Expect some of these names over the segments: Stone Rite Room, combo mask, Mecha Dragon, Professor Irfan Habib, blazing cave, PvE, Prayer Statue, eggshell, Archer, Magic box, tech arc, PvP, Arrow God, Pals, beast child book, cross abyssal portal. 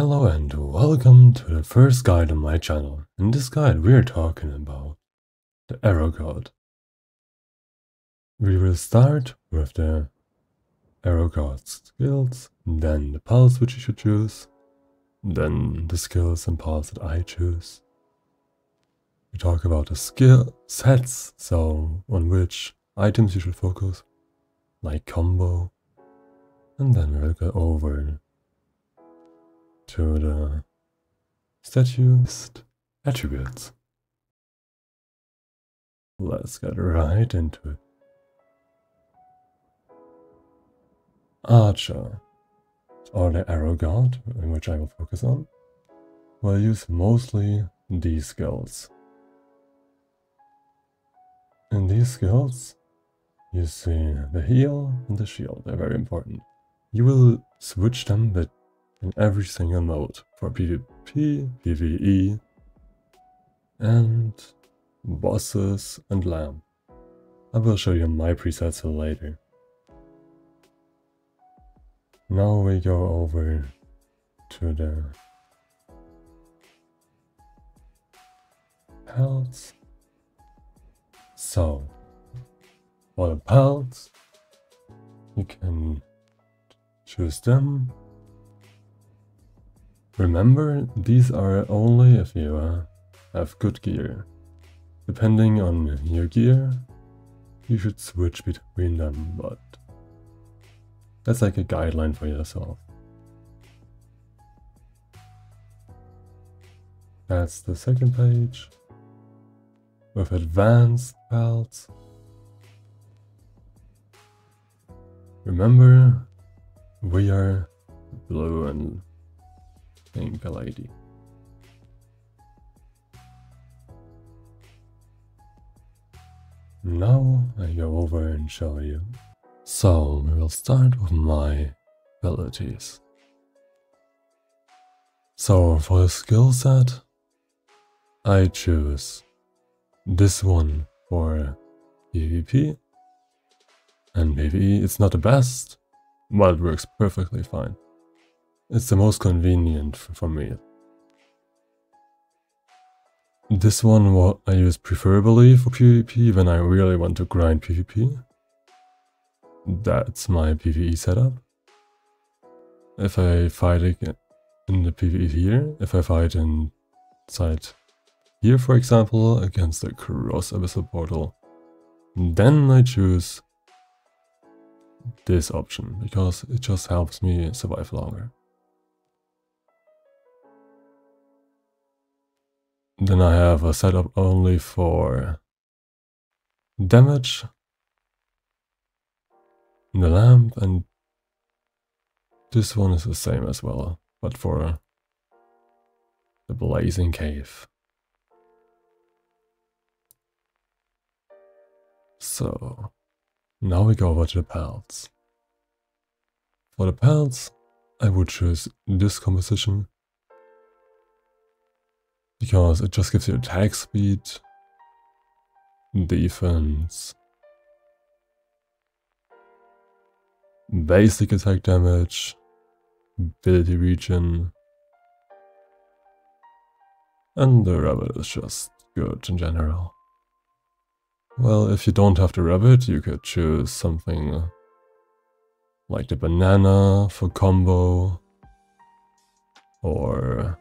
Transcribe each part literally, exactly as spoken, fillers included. Hello and welcome to the first guide on my channel. In this guide we are talking about the Arrow God. We will start with the Arrow God skills, then the pals which you should choose, then the skills and pals that I choose. We talk about the skill sets, so on which items you should focus, like combo, and then we will go over to the statue's attributes. Let's get right into it. Archer, or the Arrow God, in which I will focus on, will use mostly these skills. In these skills, you see the heal and the shield, they're very important. You will switch them but in every single mode, for PvP, PvE, and bosses and LAN. I will show you my presets later. Now we go over to the pals. So, for the pals, you can choose them. Remember, these are only if you uh, have good gear. Depending on your gear, you should switch between them, but that's like a guideline for yourself. That's the second page. With advanced pals, remember, we are blue and pink lady. Now I go over and show you. So we will start with my abilities. So for the skill set, I choose this one for PvP and PvE. It's not the best, but it works perfectly fine. It's the most convenient for me. This one what I use preferably for PvP when I really want to grind PvP. That's my PvE setup. If I fight in the PvE here, if I fight inside here, for example, against the cross abyssal portal, then I choose this option because it just helps me survive longer. Then I have a setup only for damage, the lamp, and this one is the same as well, but for the blazing cave. So, now we go over to the pals. For the pals, I would choose this composition because it just gives you attack speed, defense, basic attack damage, ability regen, and the rabbit is just good in general. Well, if you don't have the rabbit, you could choose something like the banana for combo, or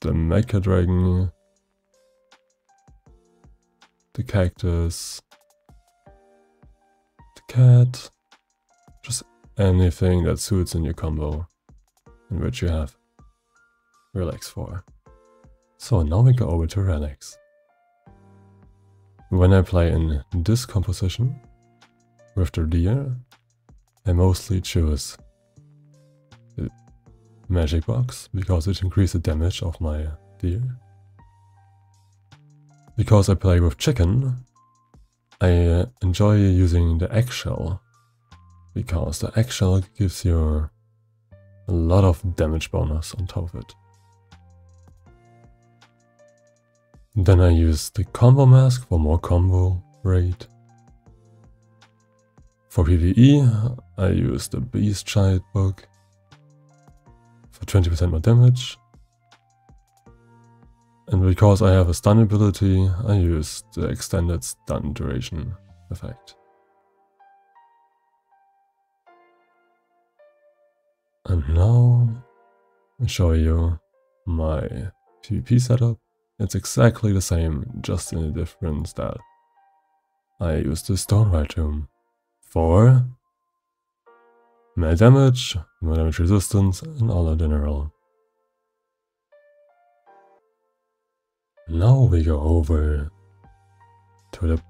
the Mecha Dragon, the cactus, the cat, just anything that suits in your combo, in which you have Relax for. So now we go over to Relax. When I play in this composition with the deer, I mostly choose the magic box because it increases the damage of my deer. Because I play with chicken, I enjoy using the eggshell because the eggshell gives you a lot of damage bonus on top of it. Then I use the combo mask for more combo rate. For PvE, I use the beast child book for twenty percent more damage. And because I have a stun ability, I use the extended stun duration effect. And now I show you my PvP setup. It's exactly the same, just in a different style. I use the Stone Rite Room for melee damage, melee damage resistance, and all general. Now we go over to the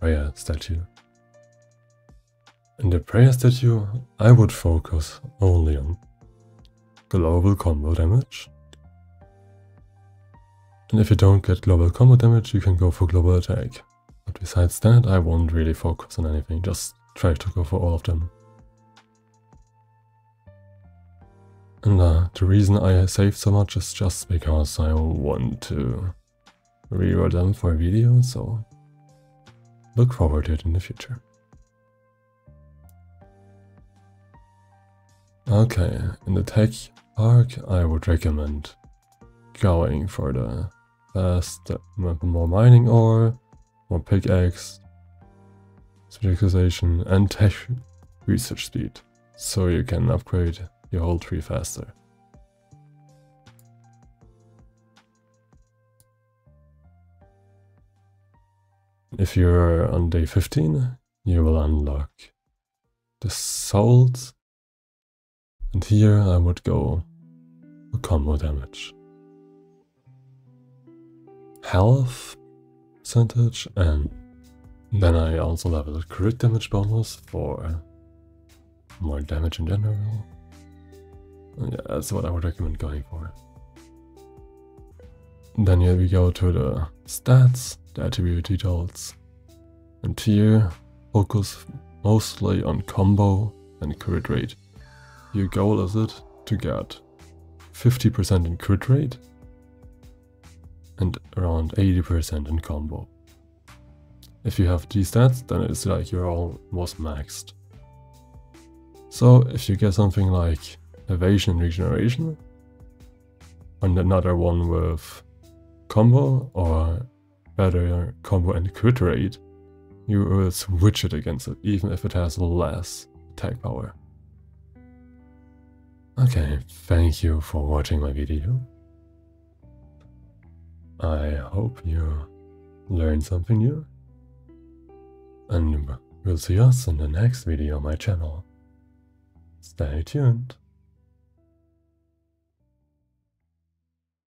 Prayer Statue. In the Prayer Statue, I would focus only on global combo damage. And if you don't get global combo damage, you can go for global attack. But besides that, I won't really focus on anything, just try to go for all of them. And uh, the reason I saved so much is just because I want to reroll them for a video, so look forward to it in the future. Okay, in the Tech Arc, I would recommend going for the fast, more mining ore, more pickaxe, specialization, and tech research speed, so you can upgrade your whole tree faster. If you're on day fifteen, you will unlock the souls, and here I would go for combo damage, health percentage, and then I also leveled crit damage bonus for more damage in general. Yeah, that's what I would recommend going for. Then here we go to the stats, the attribute details, and here focus mostly on combo and crit rate. Your goal is it to get fifty percent in crit rate and around eighty percent in combo. If you have these stats, then it's like you're almost maxed. So if you get something like evasion and regeneration, and another one with combo, or better combo and crit rate, you will switch it against it, even if it has less attack power. Okay, thank you for watching my video. I hope you learned something new, and we'll see us in the next video on my channel. Stay tuned.